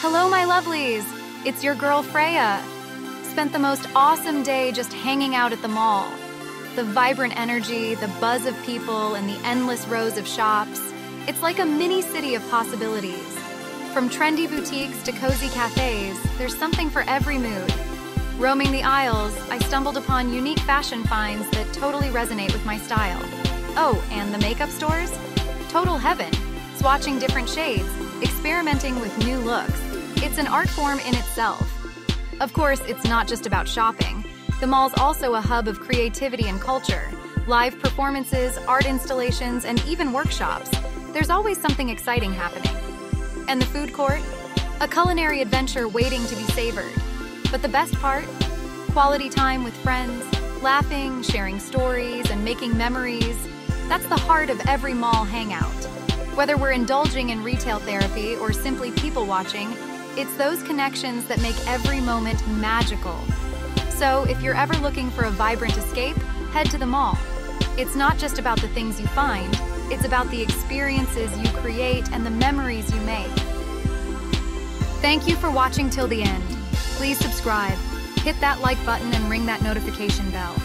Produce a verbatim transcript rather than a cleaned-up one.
Hello, my lovelies. It's your girl, Freya. Spent the most awesome day just hanging out at the mall. The vibrant energy, the buzz of people, and the endless rows of shops. It's like a mini city of possibilities. From trendy boutiques to cozy cafes, there's something for every mood. Roaming the aisles, I stumbled upon unique fashion finds that totally resonate with my style. Oh, and the makeup stores? Total heaven. Swatching different shades, experimenting with new looks. It's an art form in itself. Of course, it's not just about shopping. The mall's also a hub of creativity and culture. Live performances, art installations, and even workshops. There's always something exciting happening. And the food court? A culinary adventure waiting to be savored. But the best part? Quality time with friends, laughing, sharing stories, and making memories. That's the heart of every mall hangout. Whether we're indulging in retail therapy or simply people watching, it's those connections that make every moment magical. So if you're ever looking for a vibrant escape, head to the mall. It's not just about the things you find, it's about the experiences you create and the memories you make. Thank you for watching till the end. Please subscribe, hit that like button, and ring that notification bell.